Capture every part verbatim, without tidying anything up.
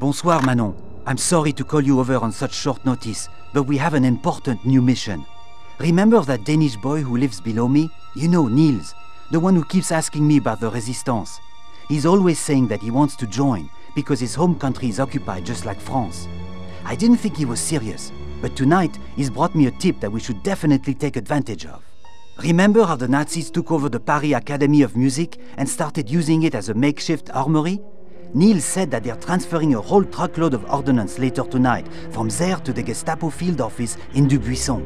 Bonsoir, Manon. I'm sorry to call you over on such short notice, but we have an important new mission. Remember that Danish boy who lives below me? You know, Niels, the one who keeps asking me about the resistance. He's always saying that he wants to join, because his home country is occupied just like France. I didn't think he was serious, but tonight he's brought me a tip that we should definitely take advantage of. Remember how the Nazis took over the Paris Academy of Music and started using it as a makeshift armory? Niels said that they're transferring a whole truckload of ordnance later tonight from there to the Gestapo field office in Dubuisson.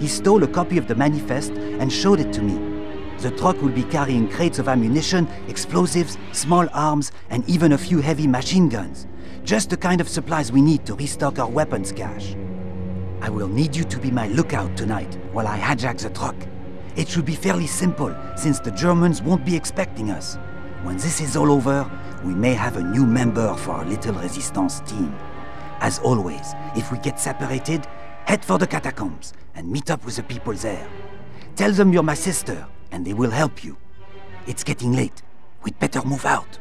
He stole a copy of the manifest and showed it to me. The truck will be carrying crates of ammunition, explosives, small arms, and even a few heavy machine guns. Just the kind of supplies we need to restock our weapons cache. I will need you to be my lookout tonight while I hijack the truck. It should be fairly simple, since the Germans won't be expecting us. When this is all over, we may have a new member for our little resistance team. As always, if we get separated, head for the catacombs and meet up with the people there. Tell them you're my sister, and they will help you. It's getting late. We'd better move out.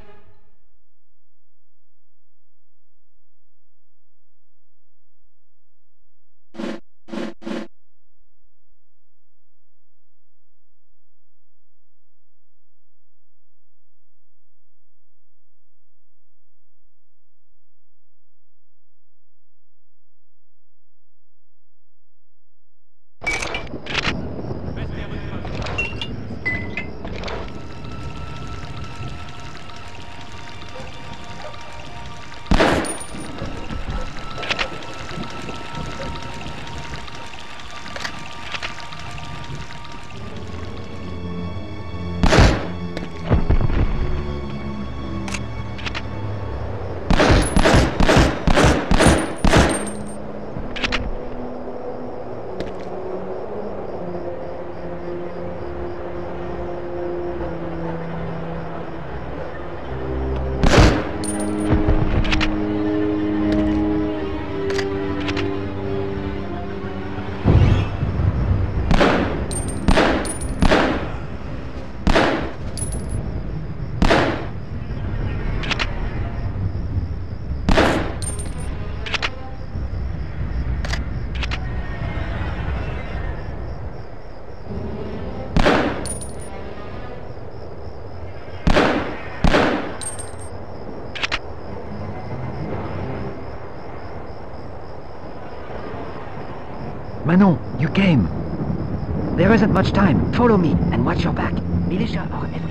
Manon, you came. There isn't much time. Follow me and watch your back. Militia are everywhere.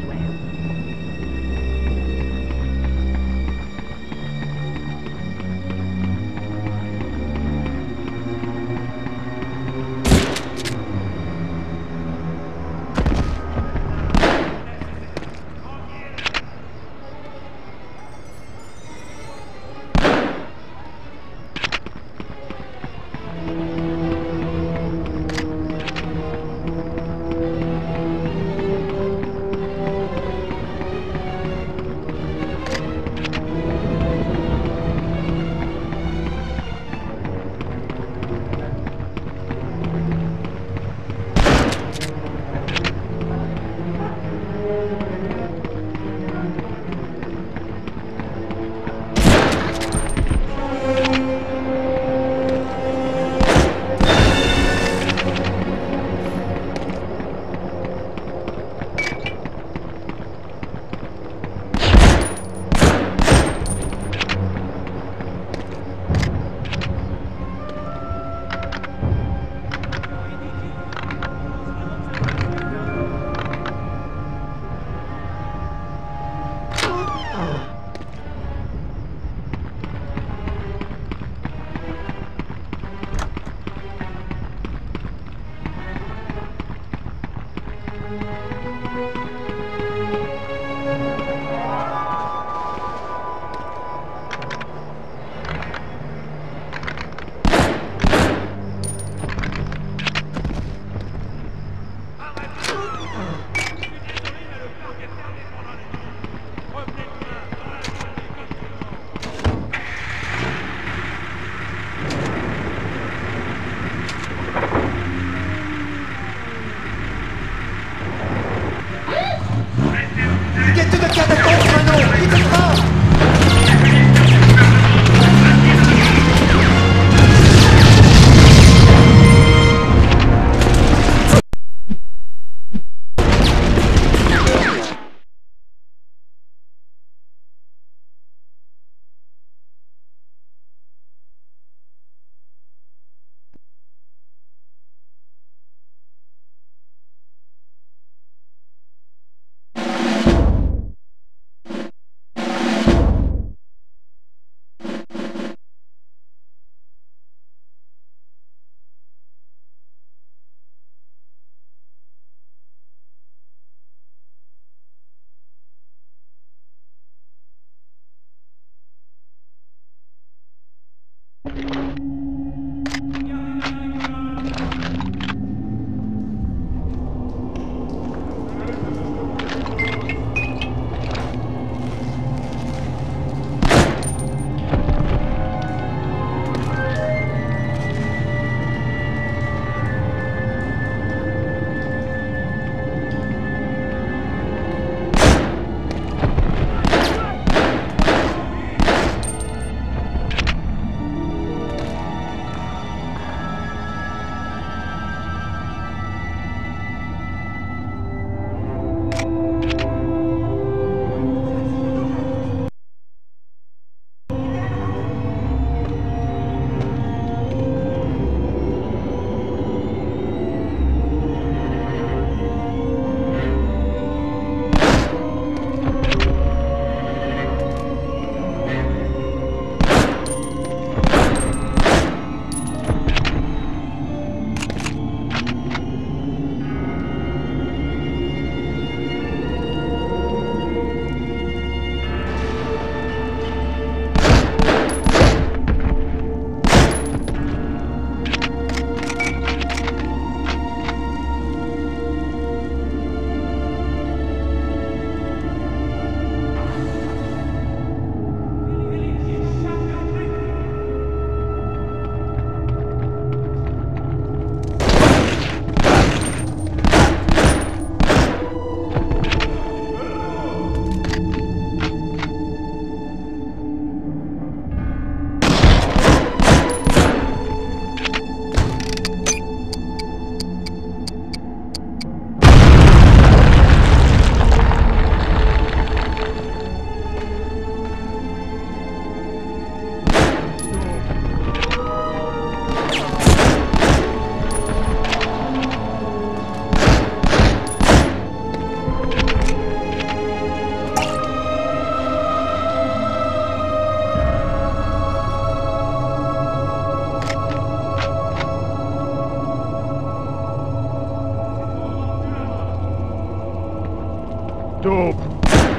Dope.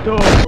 Dope.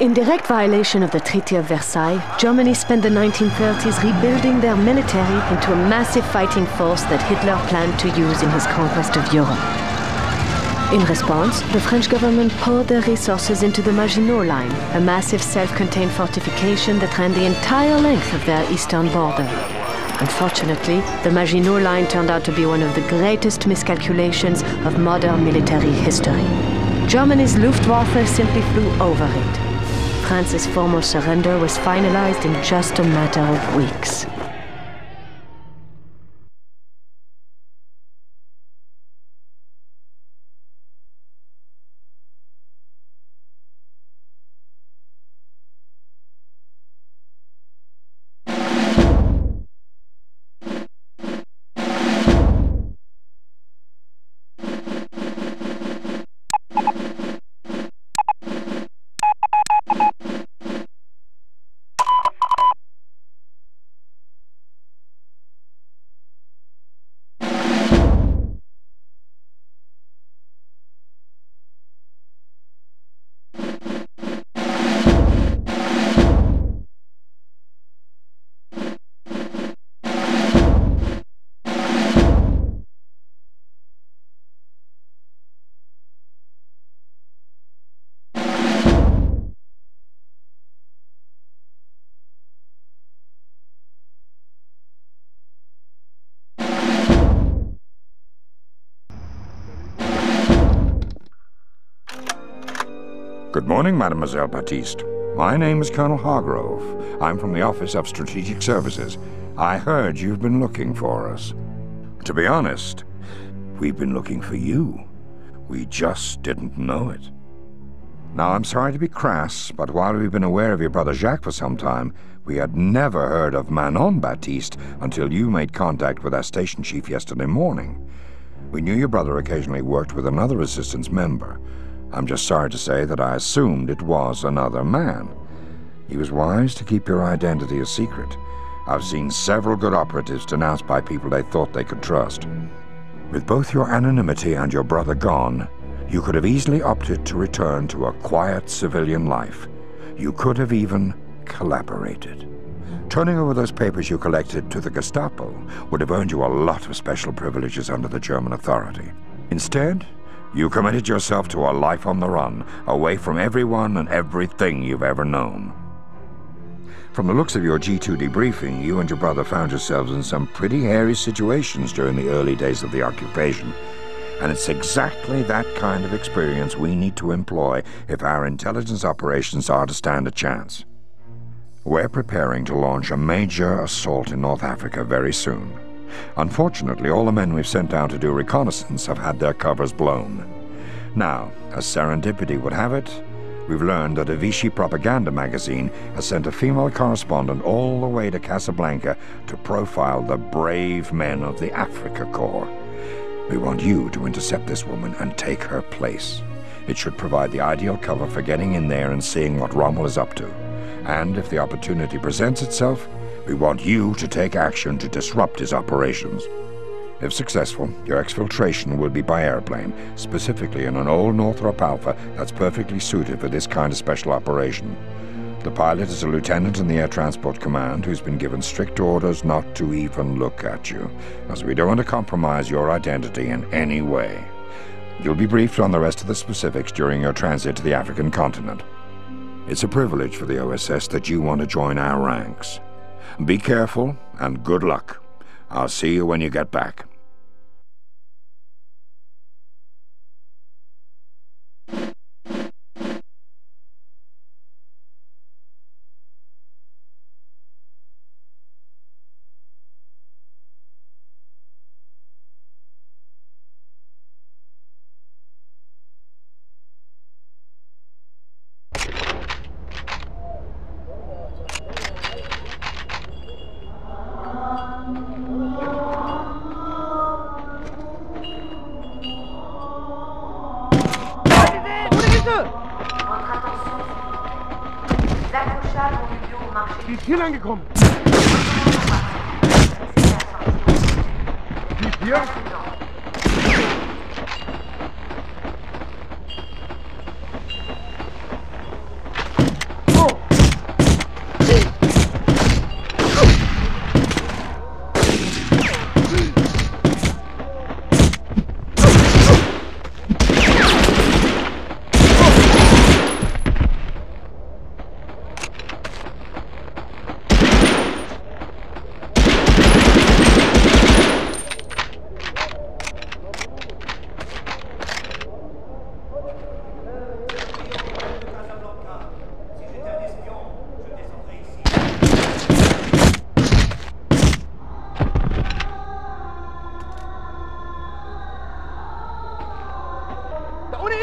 In direct violation of the Treaty of Versailles, Germany spent the nineteen thirties rebuilding their military into a massive fighting force that Hitler planned to use in his conquest of Europe. In response, the French government poured their resources into the Maginot Line, a massive self-contained fortification that ran the entire length of their eastern border. Unfortunately, the Maginot Line turned out to be one of the greatest miscalculations of modern military history. Germany's Luftwaffe simply flew over it. France's formal surrender was finalized in just a matter of weeks. Good morning, Mademoiselle Batiste. My name is Colonel Hargrove. I'm from the Office of Strategic Services. I heard you've been looking for us. To be honest, we've been looking for you. We just didn't know it. Now, I'm sorry to be crass, but while we've been aware of your brother Jacques for some time, we had never heard of Manon Batiste until you made contact with our station chief yesterday morning. We knew your brother occasionally worked with another resistance member. I'm just sorry to say that I assumed it was another man. He was wise to keep your identity a secret. I've seen several good operatives denounced by people they thought they could trust. With both your anonymity and your brother gone, you could have easily opted to return to a quiet civilian life. You could have even collaborated. Turning over those papers you collected to the Gestapo would have earned you a lot of special privileges under the German authority. Instead, you committed yourself to a life on the run, away from everyone and everything you've ever known. From the looks of your G two debriefing, you and your brother found yourselves in some pretty hairy situations during the early days of the occupation. And it's exactly that kind of experience we need to employ if our intelligence operations are to stand a chance. We're preparing to launch a major assault in North Africa very soon. Unfortunately, all the men we've sent down to do reconnaissance have had their covers blown. Now, as serendipity would have it, we've learned that a Vichy propaganda magazine has sent a female correspondent all the way to Casablanca to profile the brave men of the Africa Corps. We want you to intercept this woman and take her place. It should provide the ideal cover for getting in there and seeing what Rommel is up to. And if the opportunity presents itself, we want you to take action to disrupt his operations. If successful, your exfiltration will be by airplane, specifically in an old Northrop Alpha that's perfectly suited for this kind of special operation. The pilot is a lieutenant in the Air Transport Command who's been given strict orders not to even look at you, as we don't want to compromise your identity in any way. You'll be briefed on the rest of the specifics during your transit to the African continent. It's a privilege for the O S S that you want to join our ranks. Be careful, and good luck. I'll see you when you get back.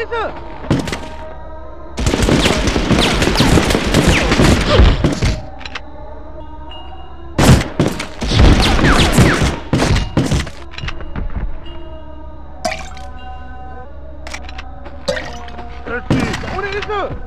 Hilfe! Ohne Hilfe!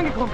angekommen.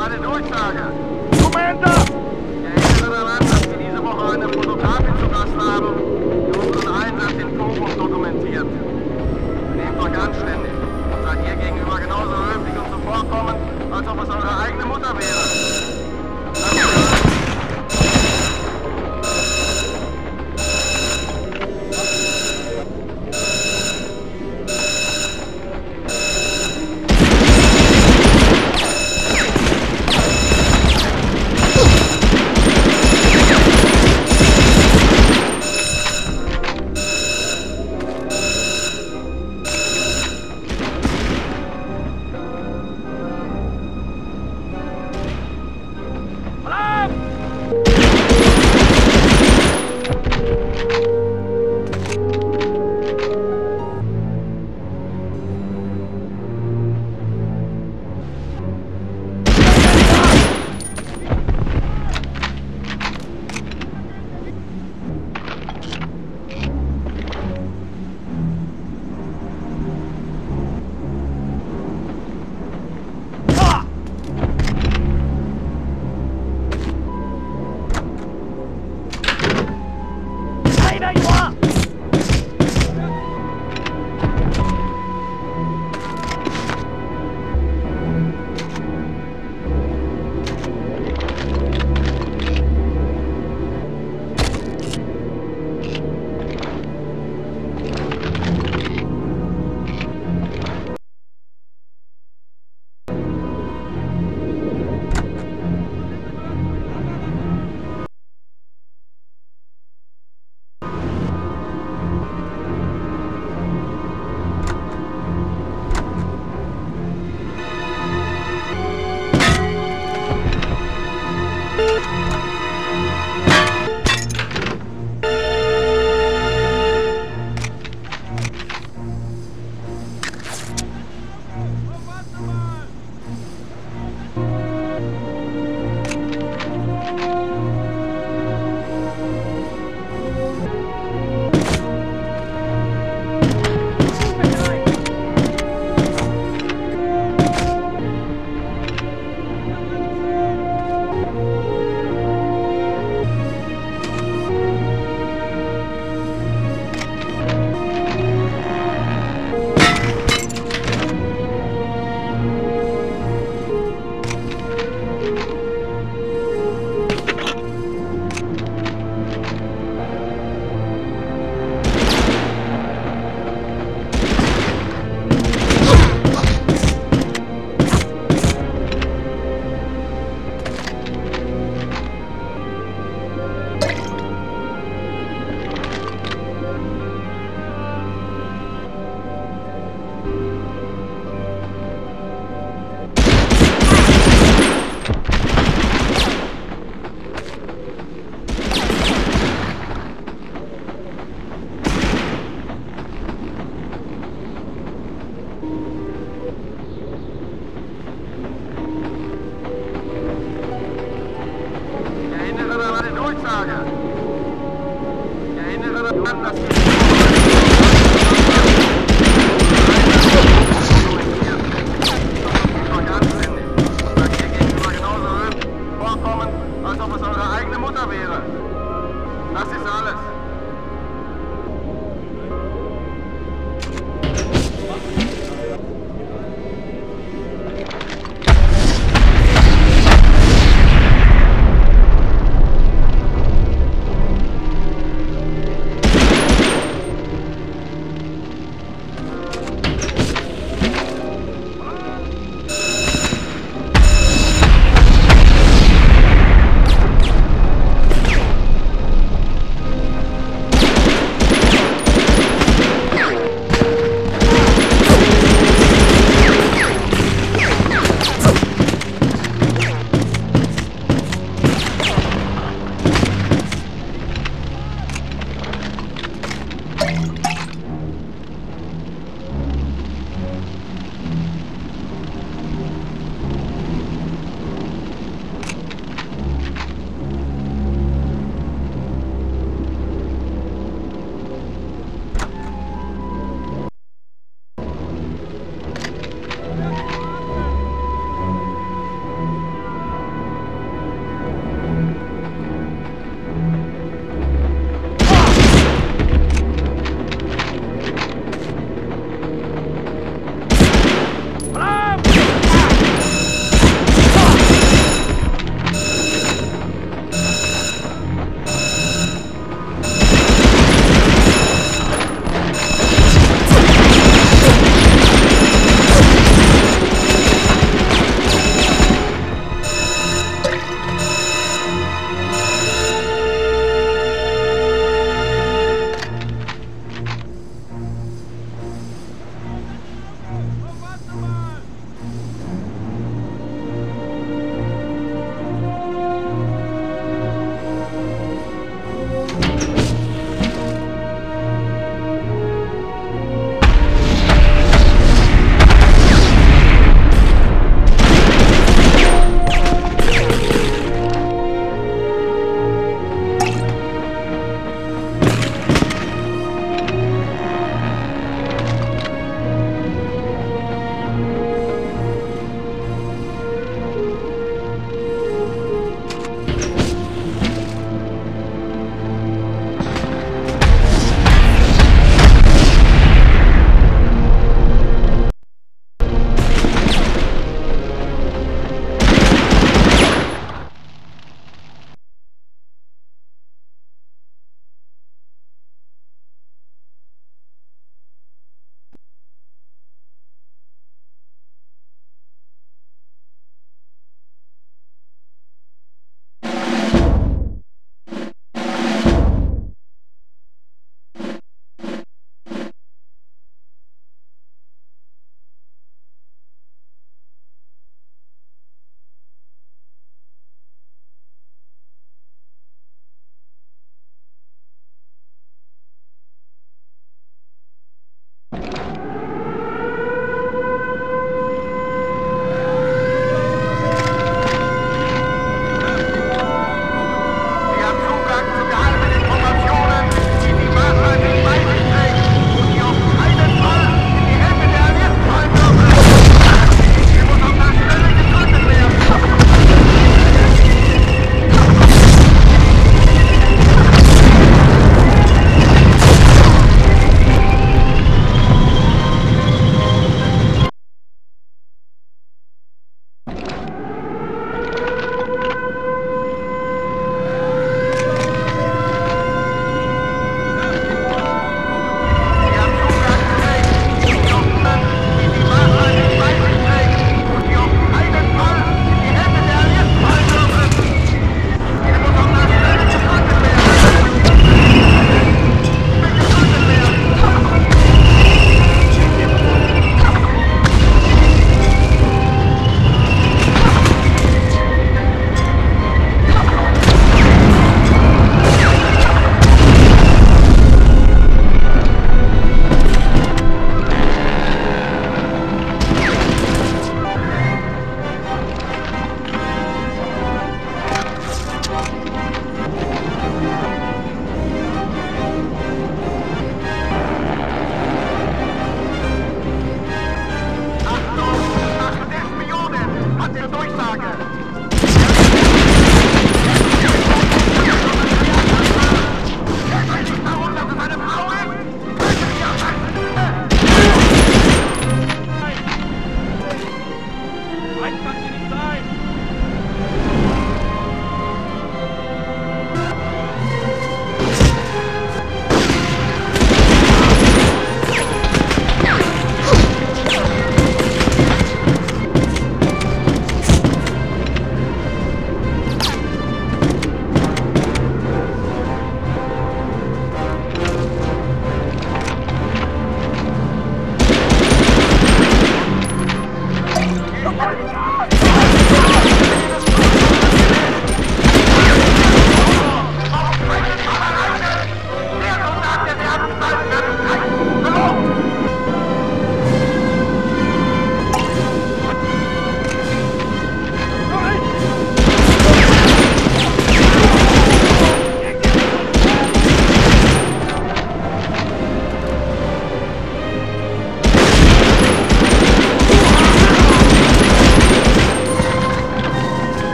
Eine Durchsage. Commander! Ich erinnere daran, dass wir diese Woche eine Fotografin zu Gast haben, die unseren Einsatz im Fokus dokumentiert. Nehmt euch anständig. Seid ihr gegenüber genauso höflich und zuvorkommend, als ob es eure eigene Mutter wäre.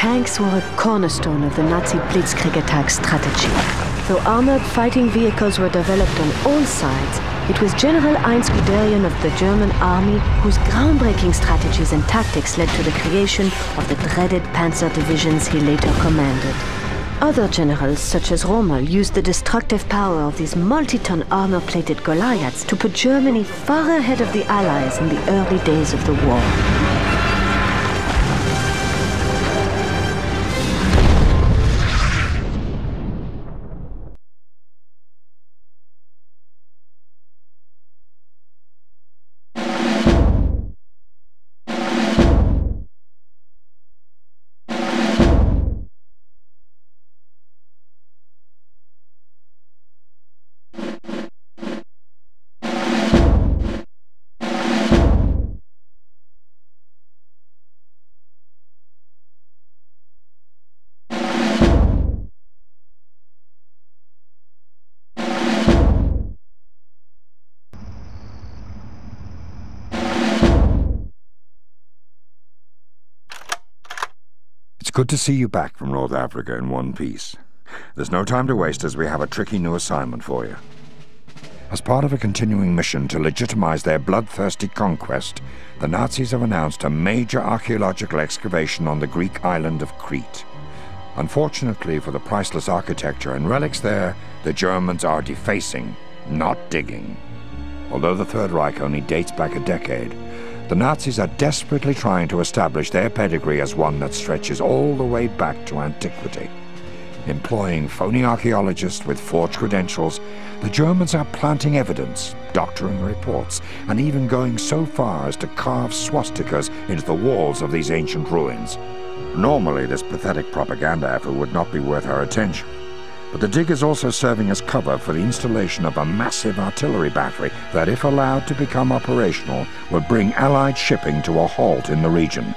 tanks were a cornerstone of the Nazi Blitzkrieg attack strategy. Though armored fighting vehicles were developed on all sides, it was General Heinz Guderian of the German army whose groundbreaking strategies and tactics led to the creation of the dreaded panzer divisions he later commanded. Other generals, such as Rommel, used the destructive power of these multi-ton armor-plated Goliaths to put Germany far ahead of the Allies in the early days of the war. Good to see you back from North Africa in one piece. There's no time to waste as we have a tricky new assignment for you. As part of a continuing mission to legitimize their bloodthirsty conquest, the Nazis have announced a major archaeological excavation on the Greek island of Crete. Unfortunately for the priceless architecture and relics there, the Germans are defacing, not digging. Although the Third Reich only dates back a decade, the Nazis are desperately trying to establish their pedigree as one that stretches all the way back to antiquity. Employing phony archaeologists with forged credentials, the Germans are planting evidence, doctoring reports, and even going so far as to carve swastikas into the walls of these ancient ruins. Normally, this pathetic propaganda effort would not be worth our attention, but the dig is also serving as cover for the installation of a massive artillery battery that, if allowed to become operational, will bring Allied shipping to a halt in the region.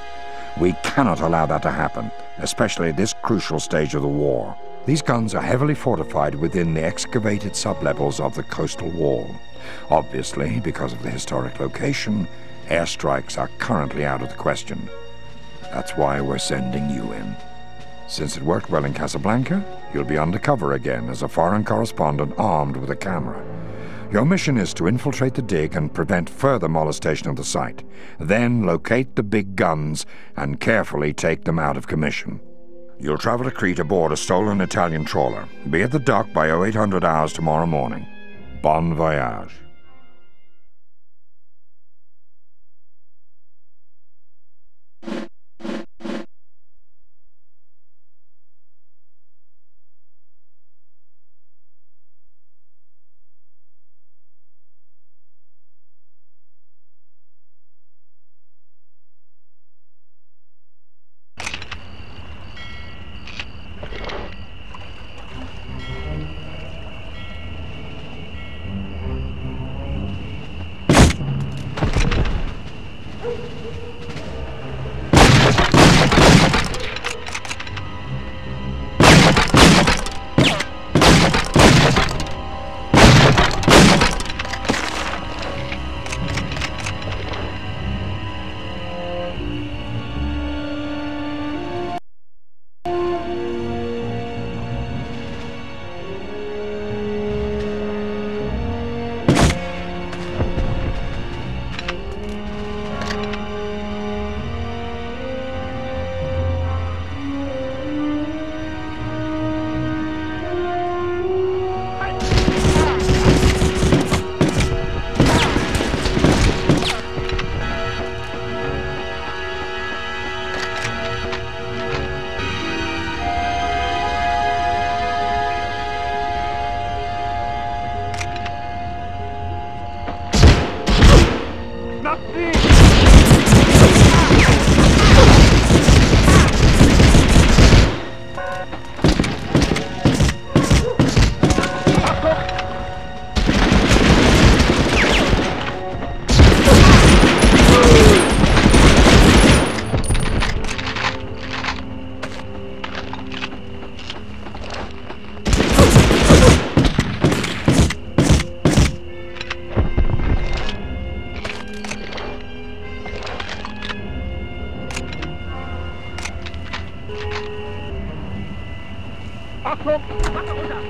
We cannot allow that to happen, especially at this crucial stage of the war. These guns are heavily fortified within the excavated sublevels of the coastal wall. Obviously, because of the historic location, airstrikes are currently out of the question. That's why we're sending you in. Since it worked well in Casablanca, you'll be undercover again as a foreign correspondent armed with a camera. Your mission is to infiltrate the dig and prevent further molestation of the site. Then locate the big guns and carefully take them out of commission. You'll travel to Crete aboard a stolen Italian trawler. Be at the dock by oh eight hundred hours tomorrow morning. Bon voyage. Achtung! Wasser runter!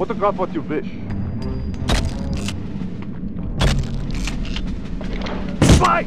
Photograph what you wish. Fight!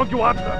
Don't you answer?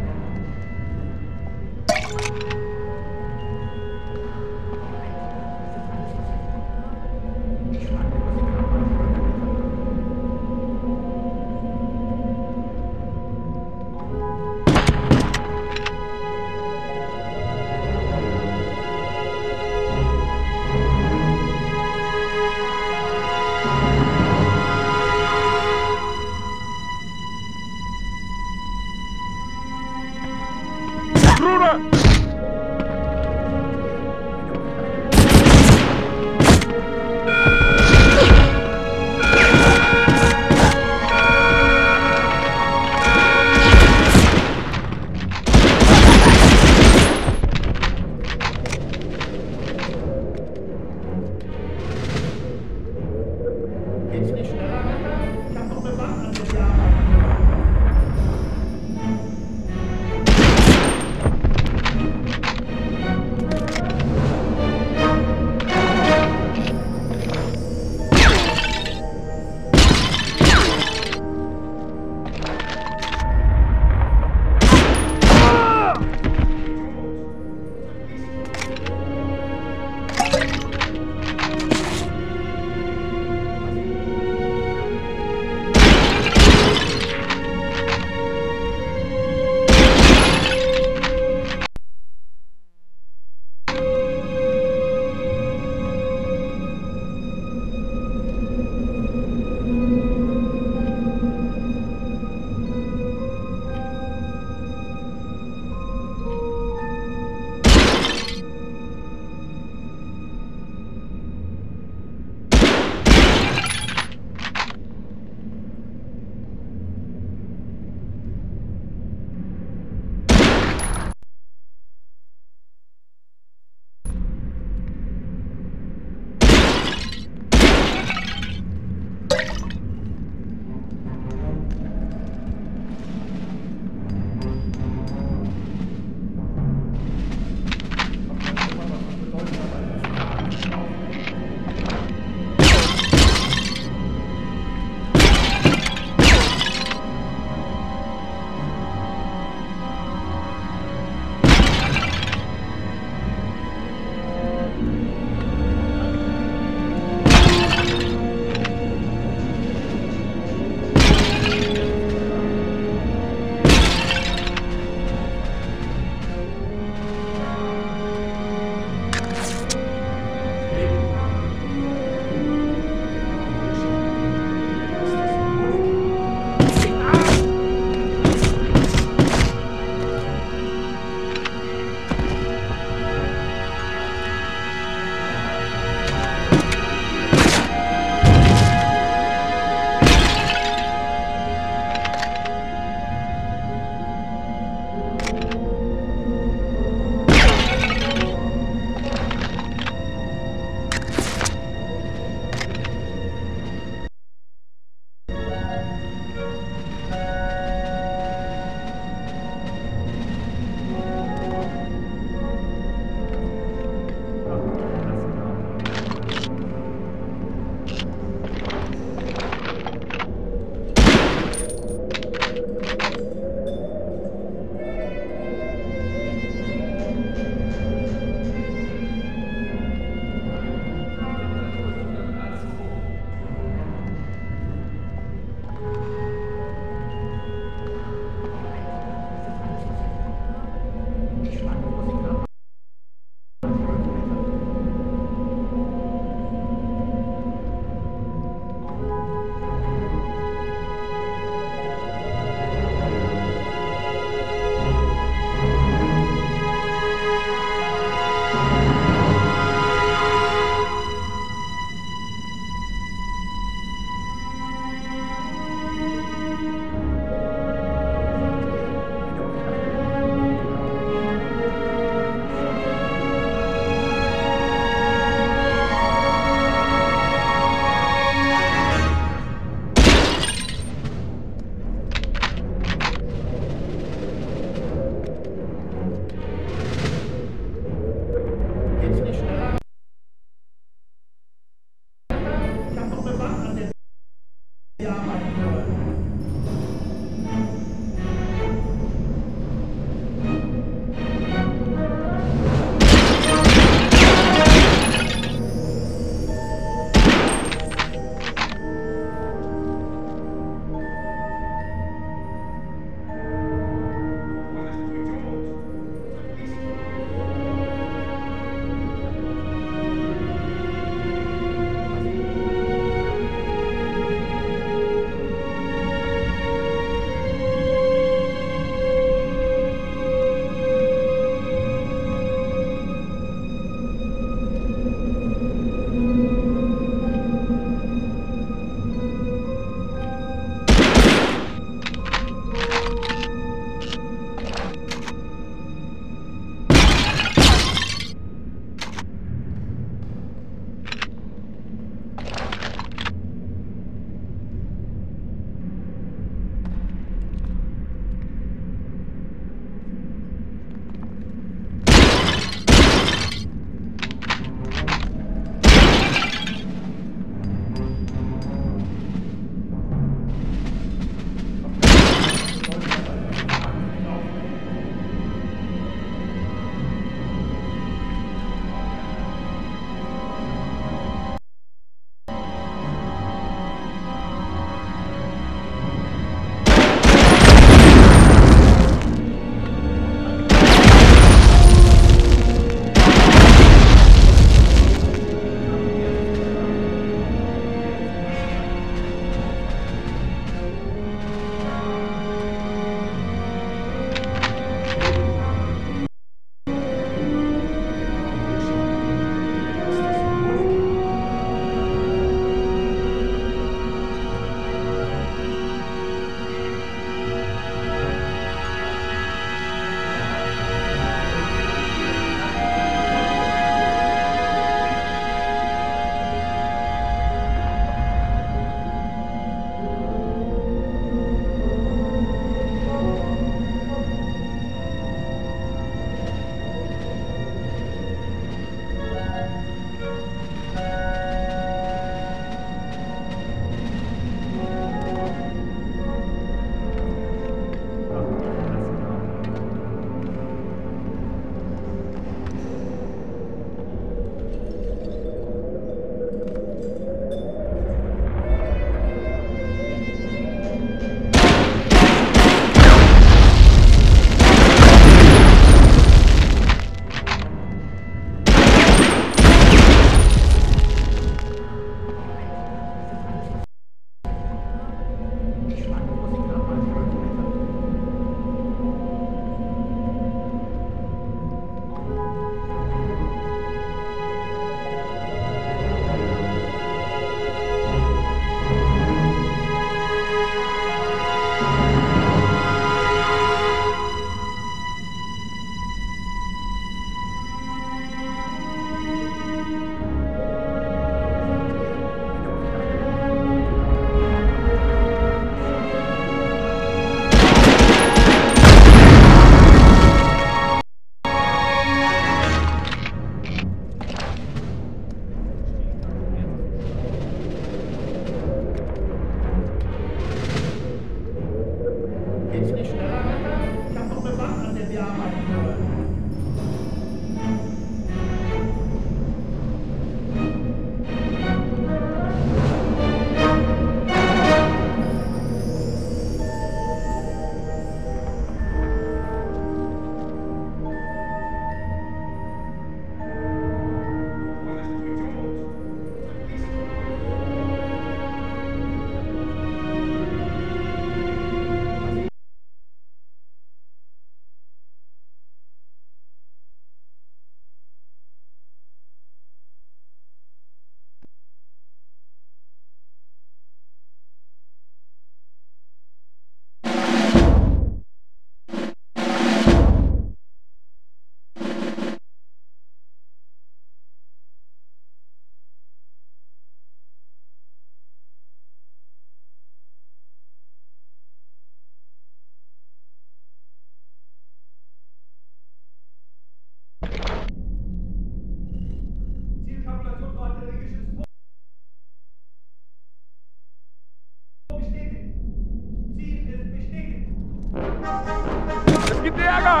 Ärger!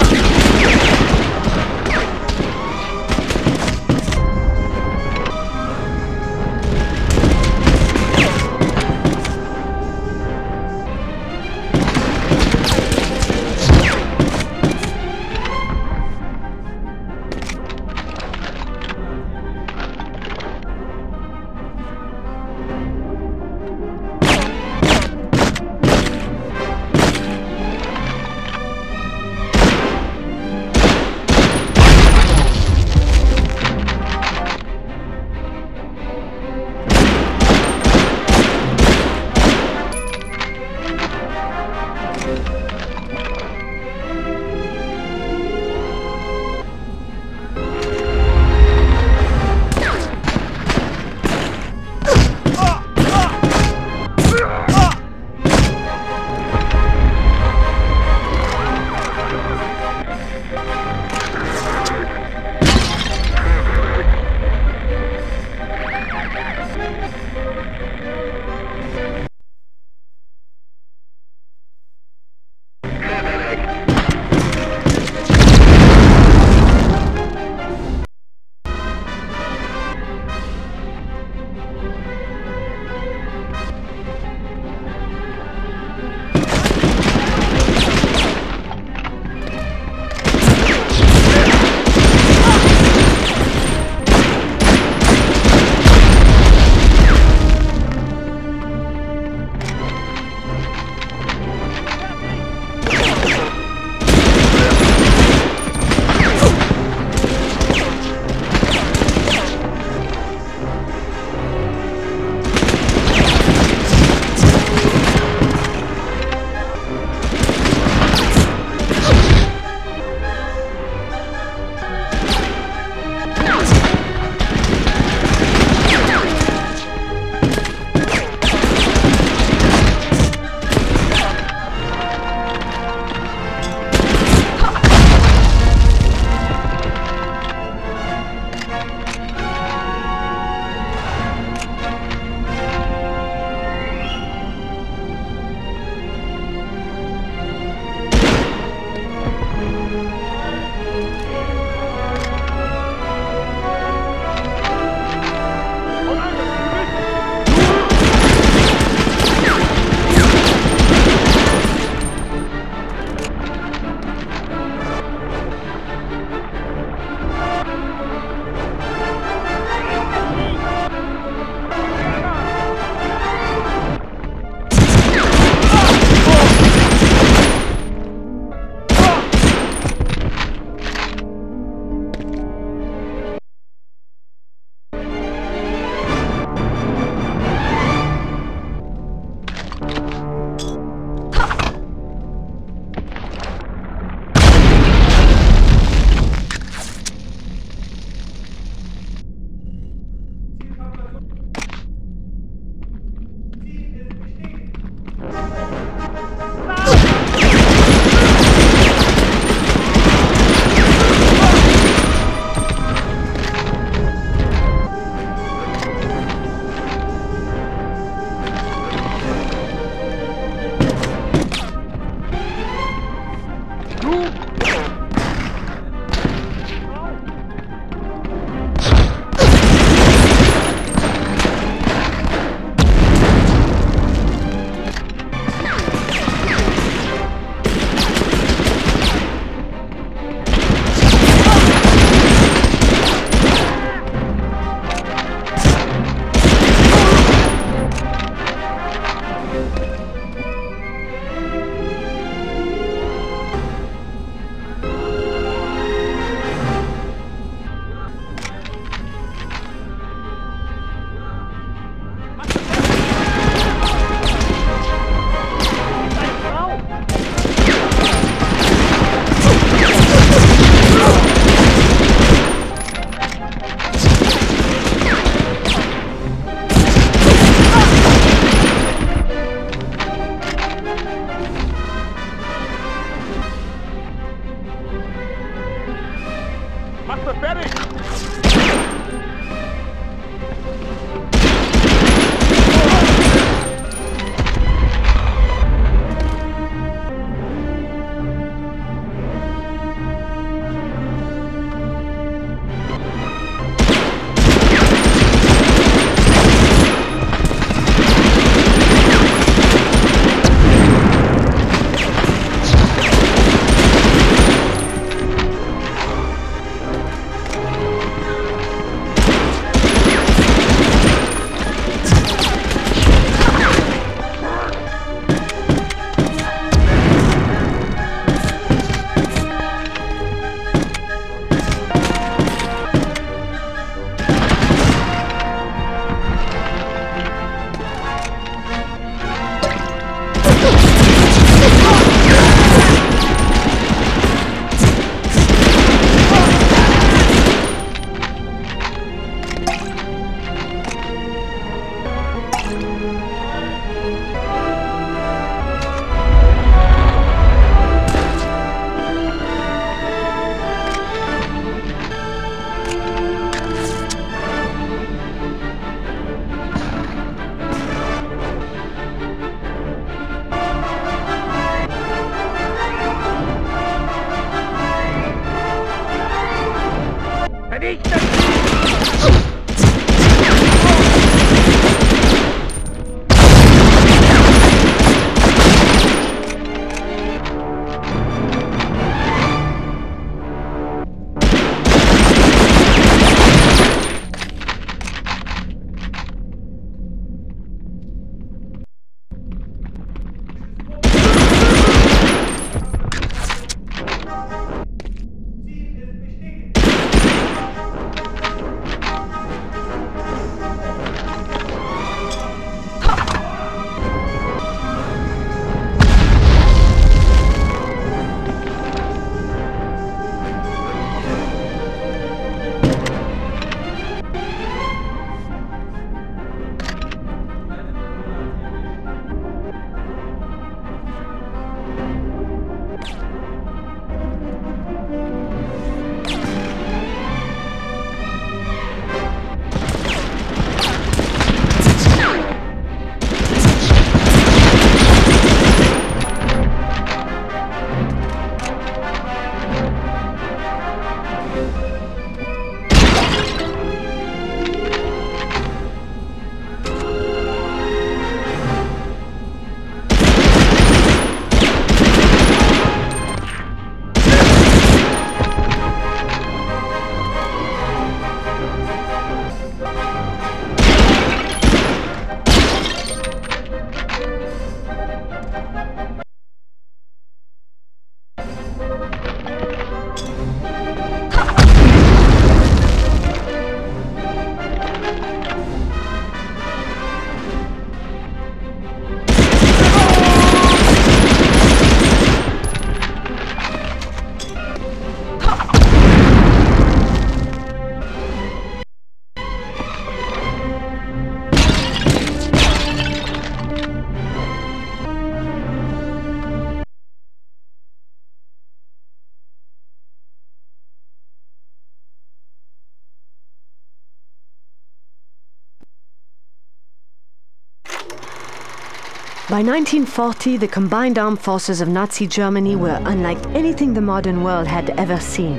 By nineteen forty, the combined armed forces of Nazi Germany were unlike anything the modern world had ever seen.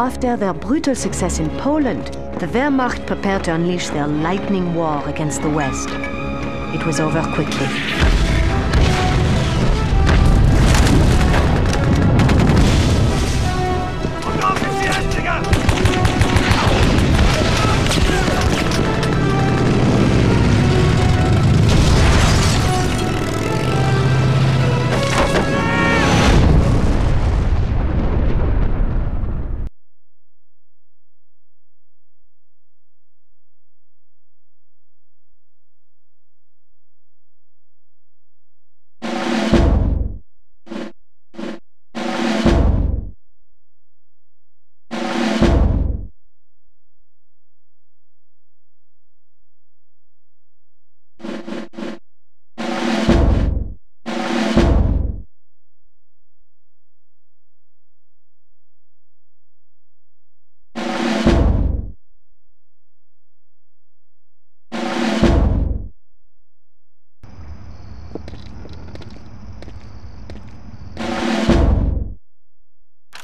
After their brutal success in Poland, the Wehrmacht prepared to unleash their lightning war against the West. It was over quickly.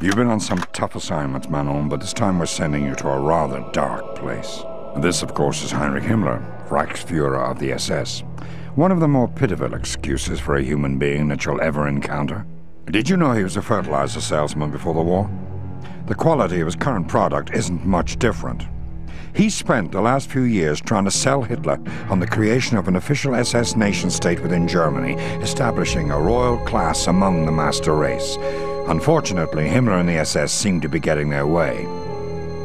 You've been on some tough assignments, Manon, but this time we're sending you to a rather dark place. And this, of course, is Heinrich Himmler, Reichsführer of the S S. One of the more pitiful excuses for a human being that you'll ever encounter. Did you know he was a fertilizer salesman before the war? The quality of his current product isn't much different. He spent the last few years trying to sell Hitler on the creation of an official S S nation-state within Germany, establishing a royal class among the master race. Unfortunately, Himmler and the S S seem to be getting their way.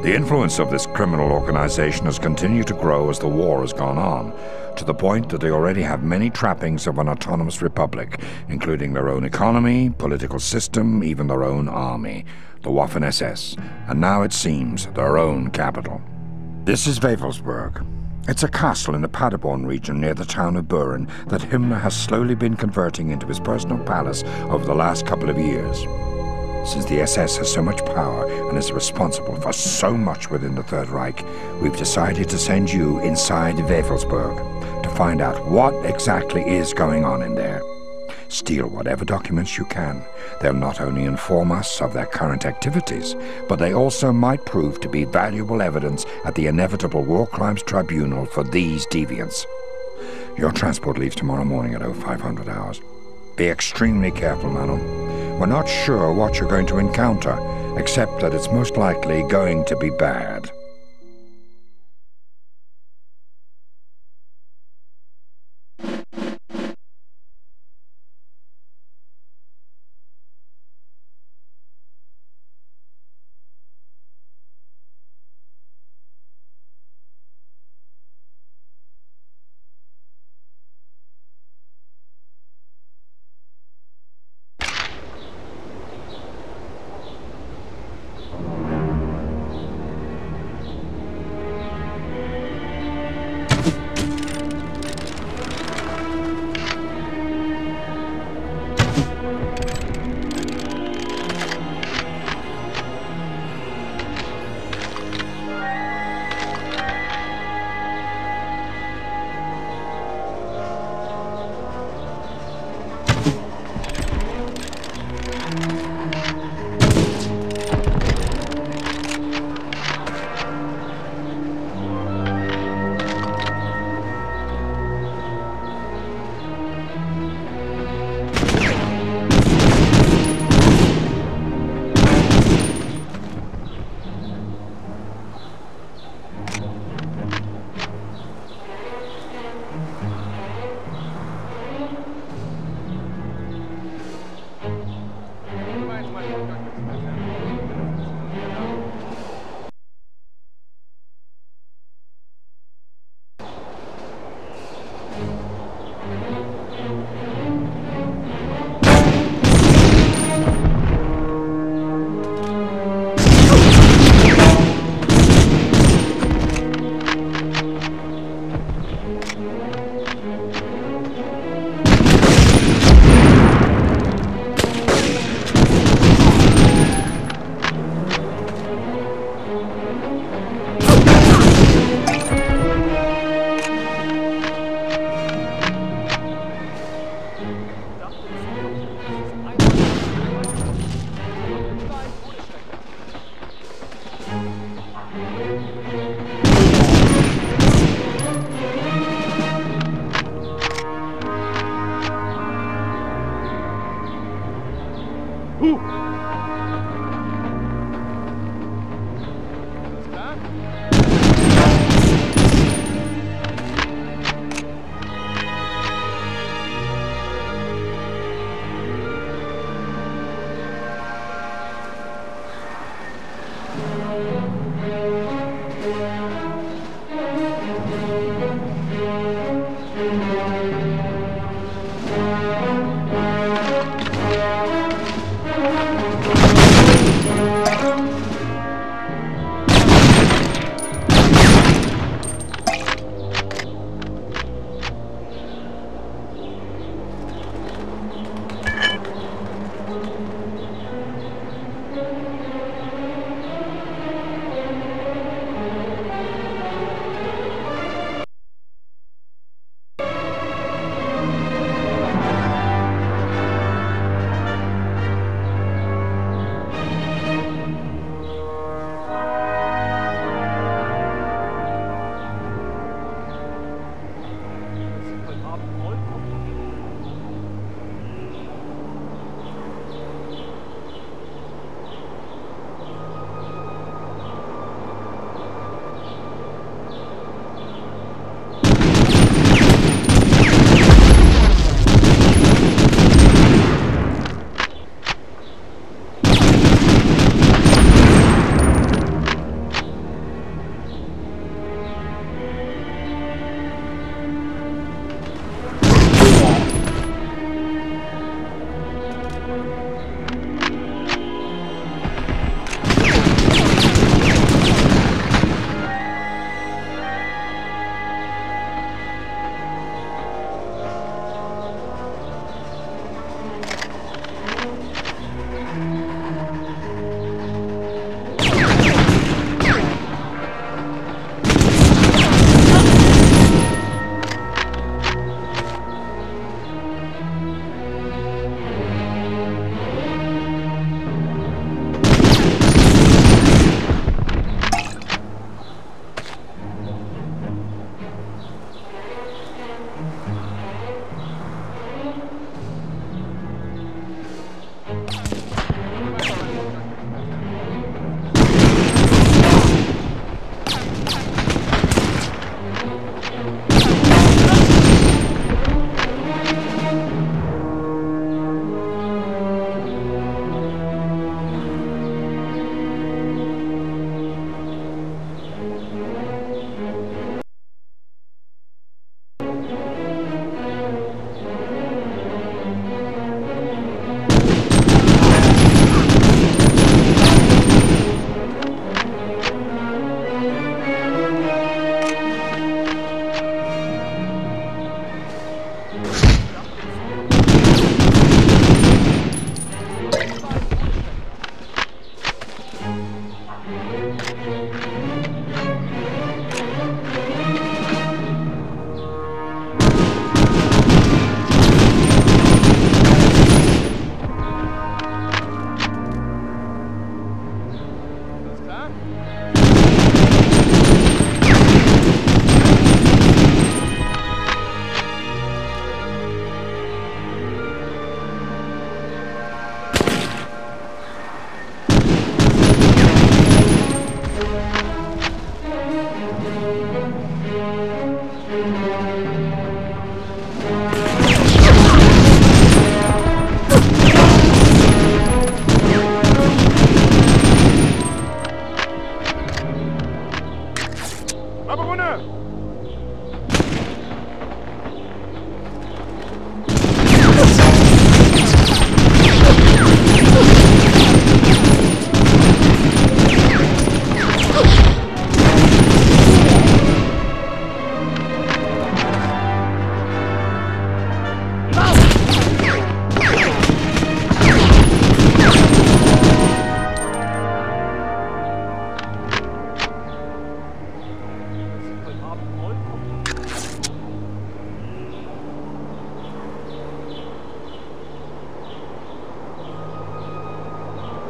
The influence of this criminal organization has continued to grow as the war has gone on, to the point that they already have many trappings of an autonomous republic, including their own economy, political system, even their own army, the Waffen S S, and now it seems their own capital. This is Wewelsburg. It's a castle in the Paderborn region near the town of Buren that Himmler has slowly been converting into his personal palace over the last couple of years. Since the S S has so much power and is responsible for so much within the Third Reich, we've decided to send you inside Wewelsburg to find out what exactly is going on in there. Steal whatever documents you can. They'll not only inform us of their current activities, but they also might prove to be valuable evidence at the inevitable war crimes tribunal for these deviants. Your transport leaves tomorrow morning at oh five hundred hours. Be extremely careful, Manon. We're not sure what you're going to encounter, except that it's most likely going to be bad.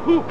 Yeah.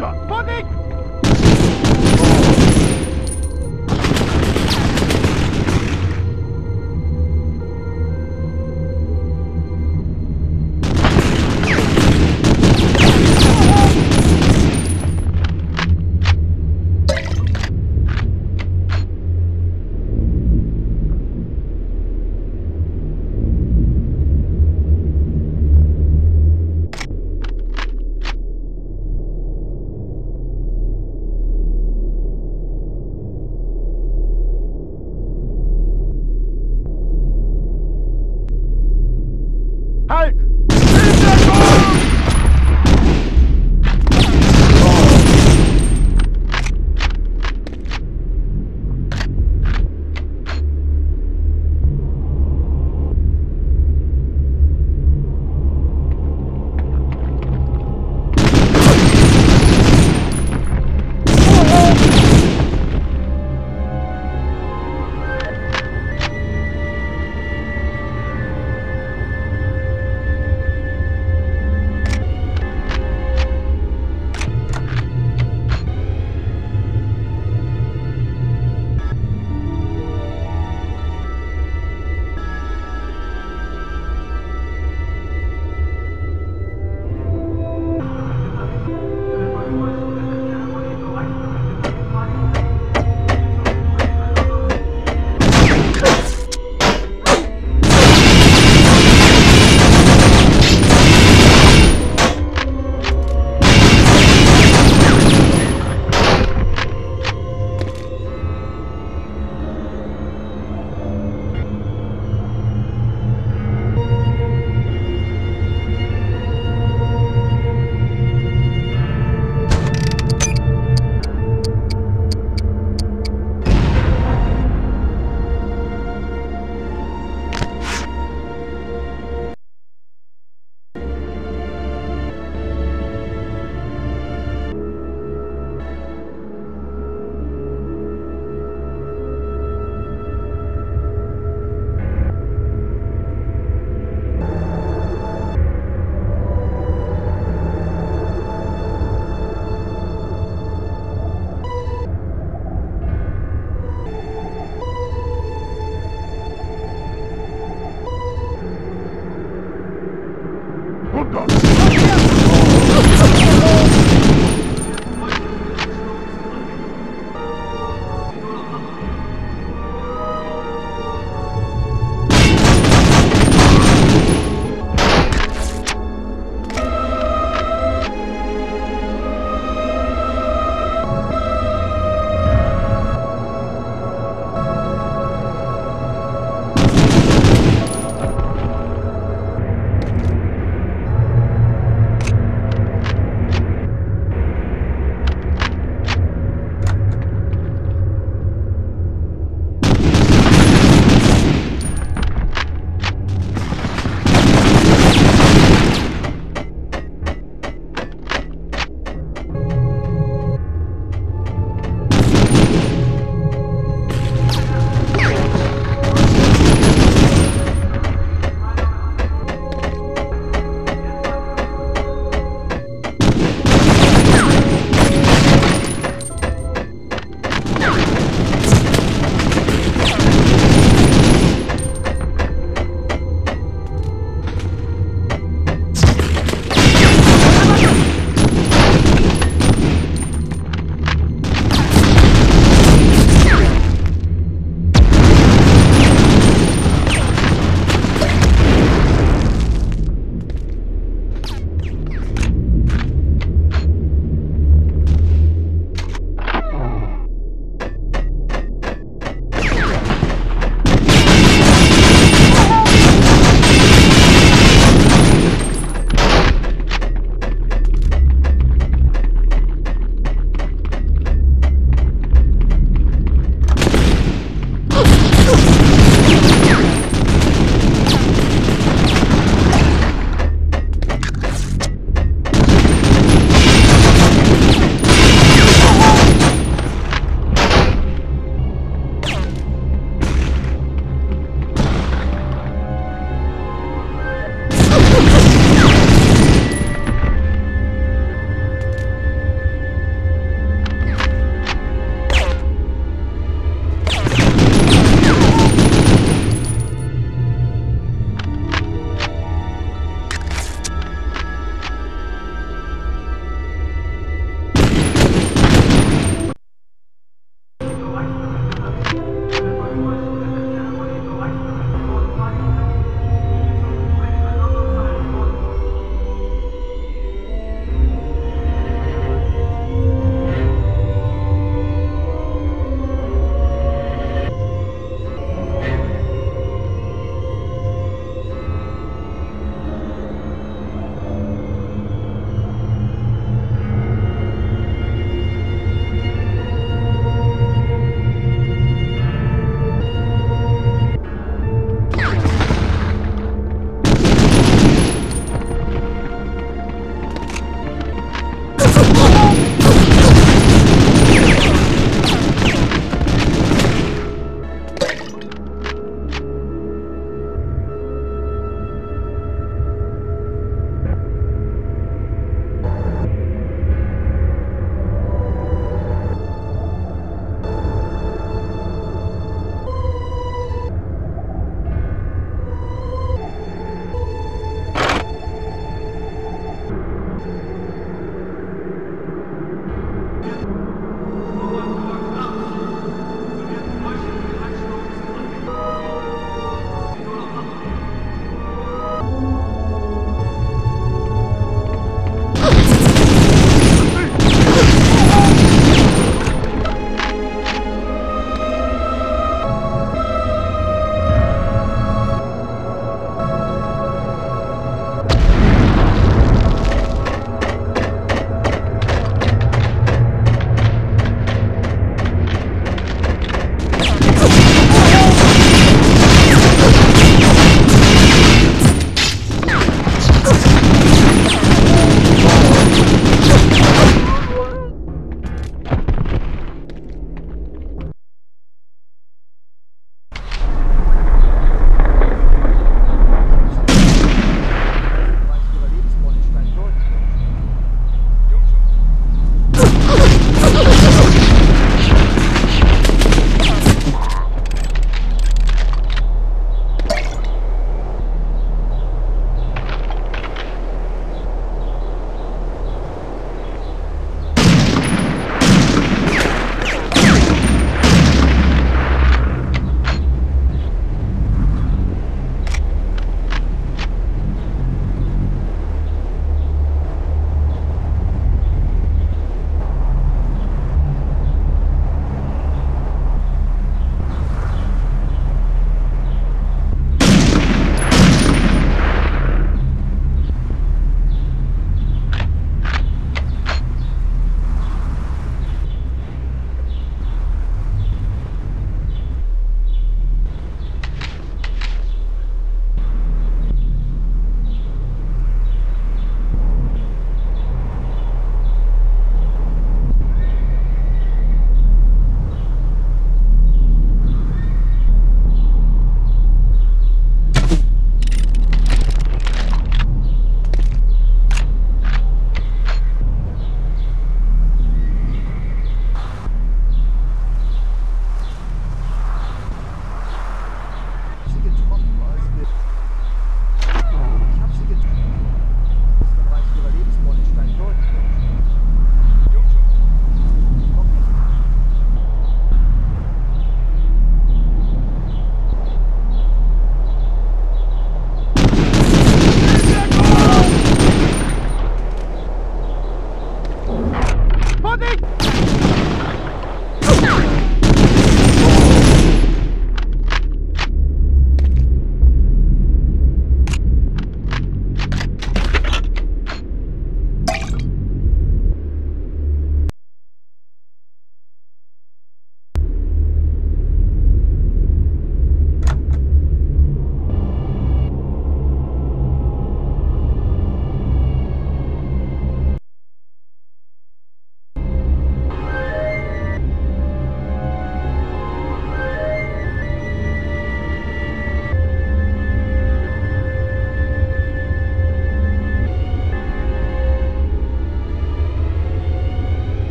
Gott, Vorsicht!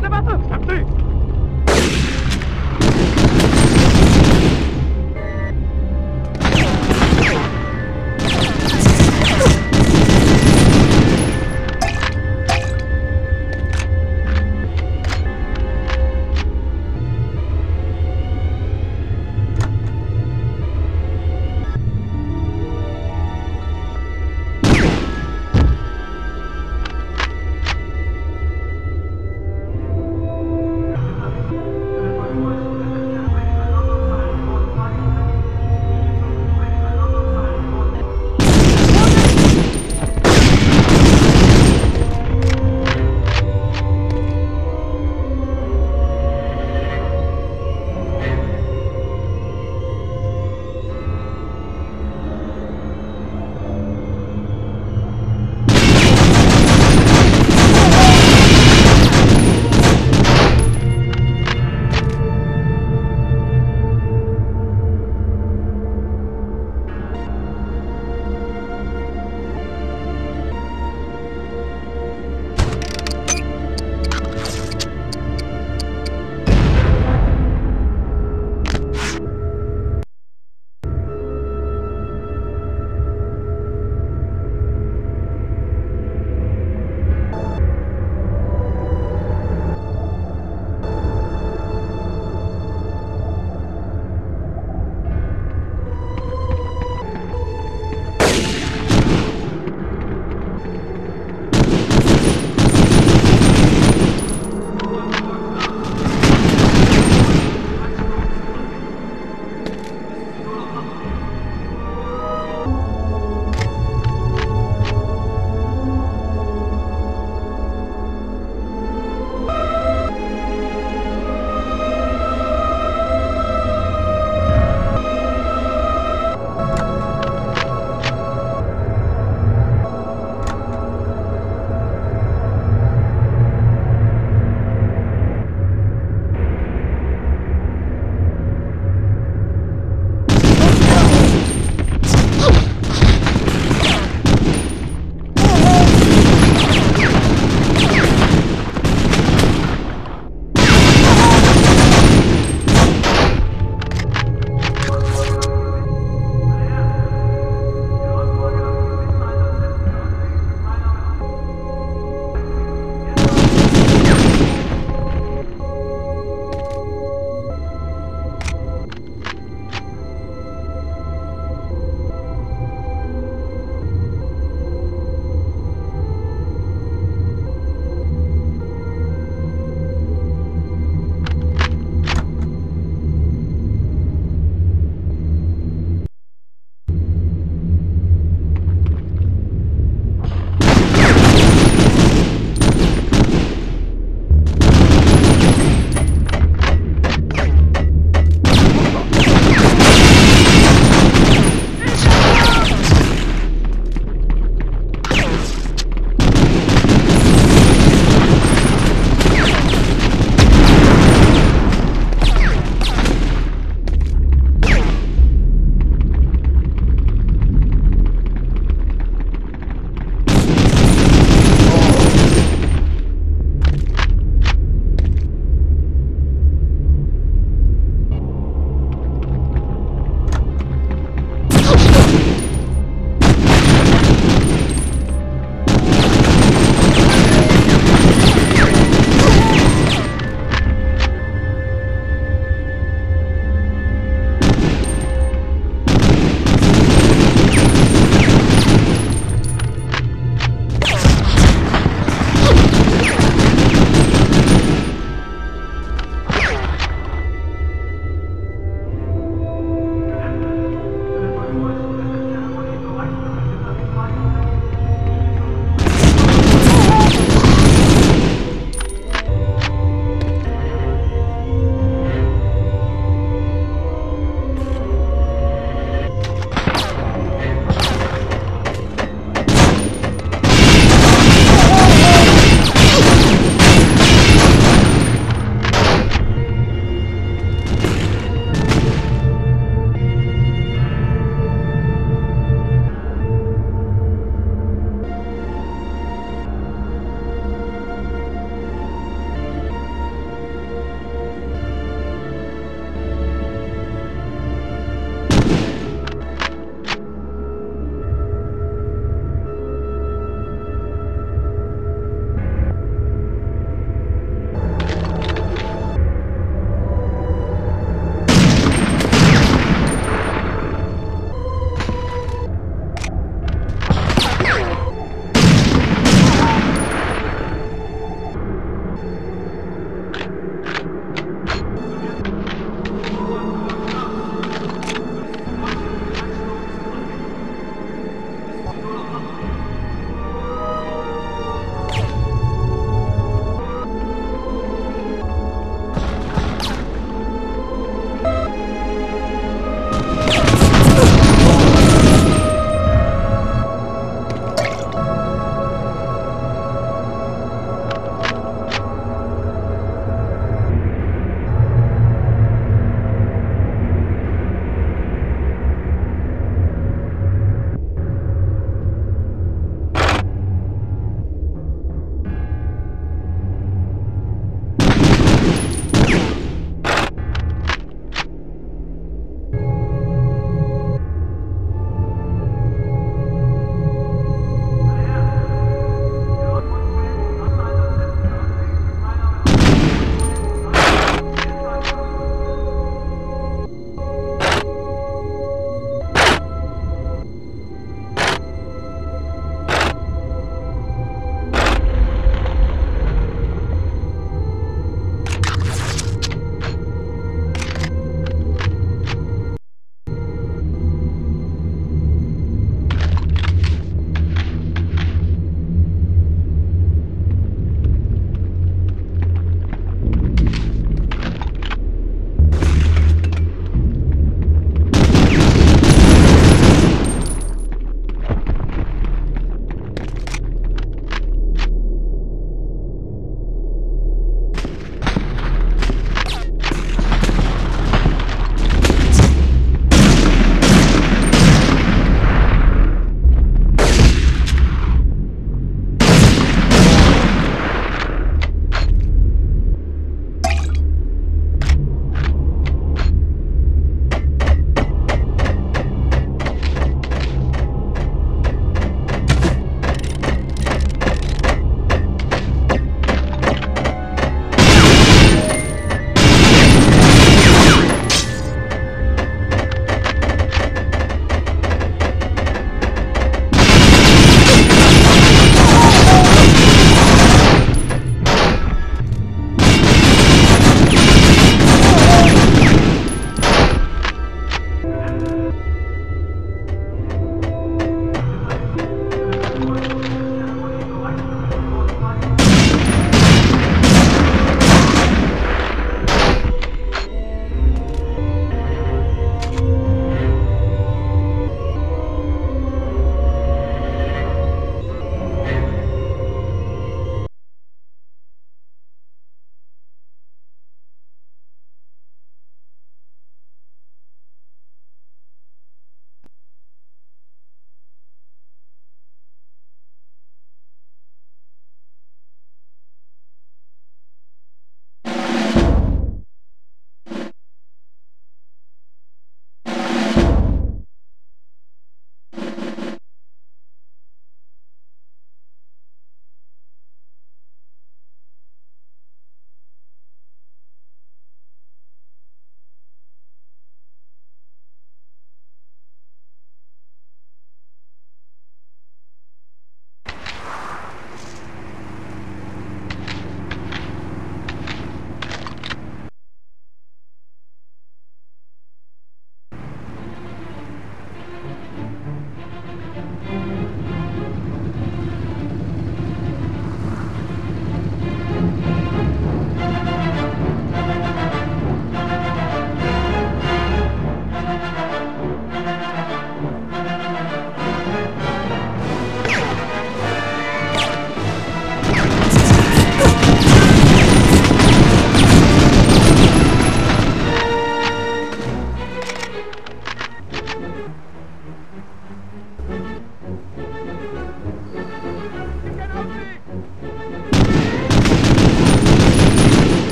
Fette Waffe! Hab sie!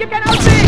You can outsee!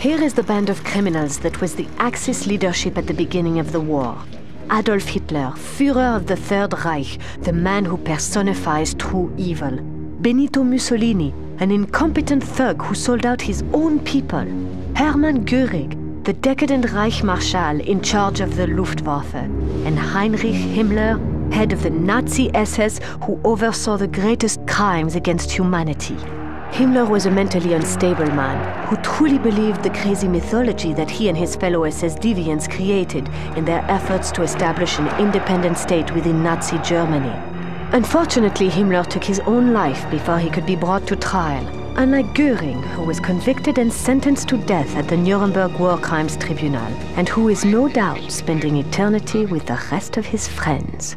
Here is the band of criminals that was the Axis leadership at the beginning of the war. Adolf Hitler, Führer of the Third Reich, the man who personifies true evil. Benito Mussolini, an incompetent thug who sold out his own people. Hermann Göring, the decadent Reichsmarschall in charge of the Luftwaffe. And Heinrich Himmler, head of the Nazi S S who oversaw the greatest crimes against humanity. Himmler was a mentally unstable man who truly believed the crazy mythology that he and his fellow S S deviants created in their efforts to establish an independent state within Nazi Germany. Unfortunately, Himmler took his own life before he could be brought to trial, unlike Göring, who was convicted and sentenced to death at the Nuremberg War Crimes Tribunal, and who is no doubt spending eternity with the rest of his friends.